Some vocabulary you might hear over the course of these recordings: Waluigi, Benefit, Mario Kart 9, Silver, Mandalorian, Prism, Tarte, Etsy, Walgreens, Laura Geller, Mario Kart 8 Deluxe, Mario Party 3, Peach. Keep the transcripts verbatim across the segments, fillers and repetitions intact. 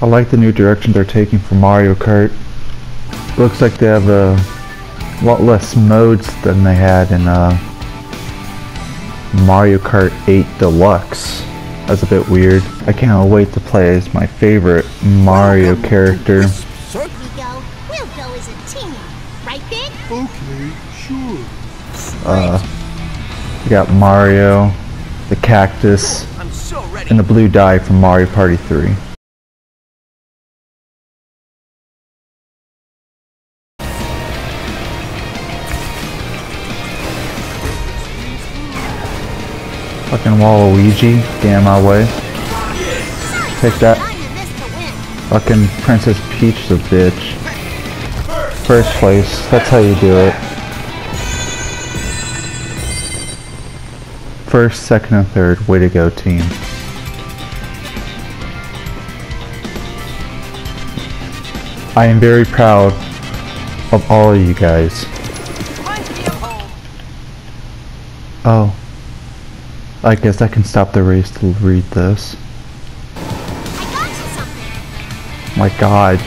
I like the new direction they're taking for Mario Kart. Looks like they have a lot less modes than they had in uh, Mario Kart eight Deluxe. That's a bit weird. I can't wait to play as my favorite Mario character. Circle we go. We'll go as a team, right, Big? Okay, sure. Uh, we got Mario, the cactus, I'm so ready, and the blue dye from Mario Party three. Fucking Waluigi, get out of my way. Take that. Fucking Princess Peach the bitch. First place, that's how you do it. First, second, and third, way to go team. I am very proud of all of you guys. Oh. I guess I can stop the race to read this. I got you something. My god.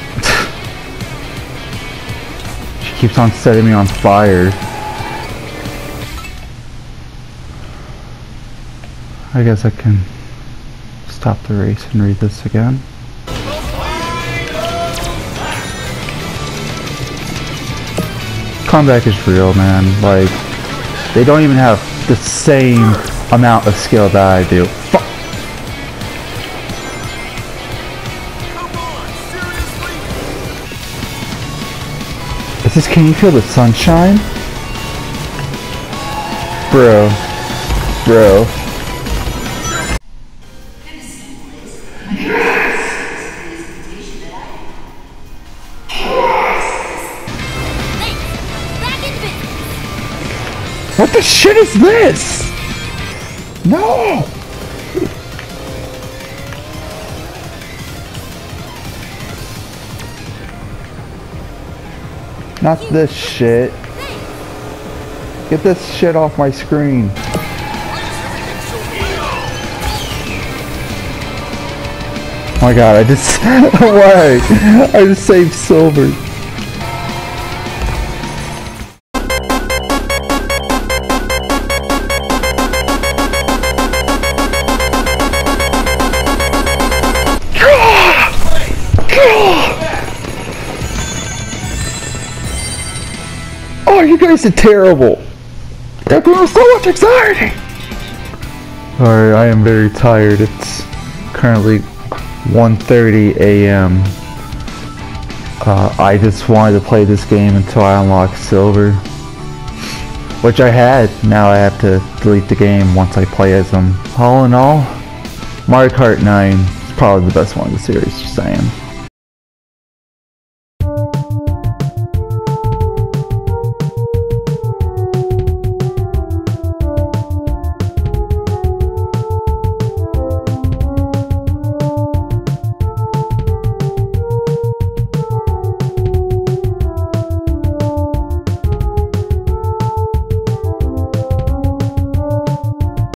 She keeps on setting me on fire. I guess I can stop the race and read this again. Comeback is real, man. Like, they don't even have the same amount of skill that I do. Fuck! Come on, seriously? Is this, can you feel the sunshine? Bro. Bro. What the shit is this? No! Not this shit. Get this shit off my screen. Oh my god, I just... Why? I just saved Silver. You guys are terrible. That game was so much exciting. Alright, I am very tired. It's currently one thirty A M Uh, I just wanted to play this game until I unlocked Silver, which I had. Now I have to delete the game once I play as them. All in all, Mario Kart nine is probably the best one in the series, just saying.